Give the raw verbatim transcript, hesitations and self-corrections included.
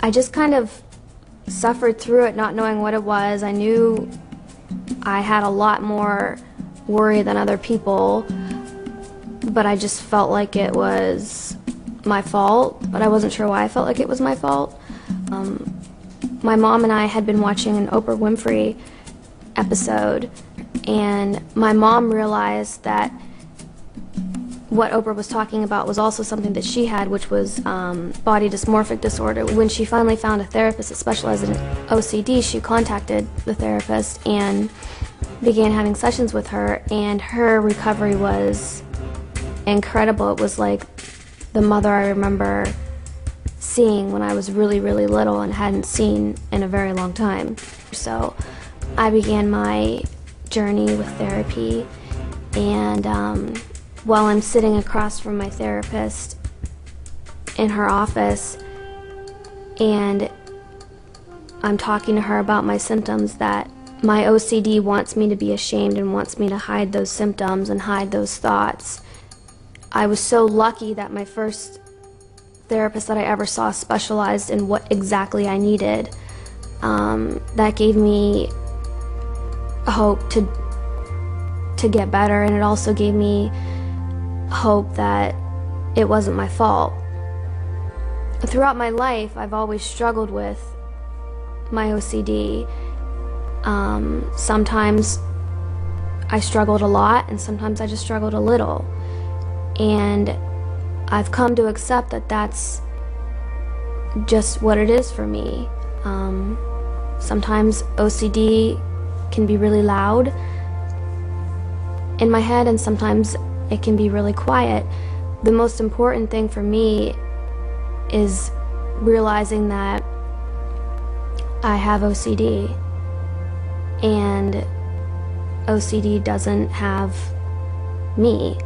I just kind of suffered through it, not knowing what it was. I knew I had a lot more worry than other people, but I just felt like it was my fault, but I wasn't sure why I felt like it was my fault. Um, my mom and I had been watching an Oprah Winfrey episode, and my mom realized that what Oprah was talking about was also something that she had, which was um, body dysmorphic disorder. When she finally found a therapist that specialized in O C D, she contacted the therapist and began having sessions with her, and her recovery was incredible. It was like the mother I remember seeing when I was really, really little and hadn't seen in a very long time. So I began my journey with therapy, and um, while I'm sitting across from my therapist in her office and I'm talking to her about my symptoms, that my O C D wants me to be ashamed and wants me to hide those symptoms and hide those thoughts. I was so lucky that my first therapist that I ever saw specialized in what exactly I needed. Um, that gave me hope to, to get better, and it also gave me hope that it wasn't my fault. Throughout my life, I've always struggled with my O C D. Um, sometimes I struggled a lot, and sometimes I just struggled a little. And I've come to accept that that's just what it is for me. Um, sometimes O C D can be really loud in my head, and sometimes it can be really quiet. The most important thing for me is realizing that I have O C D, and O C D doesn't have me.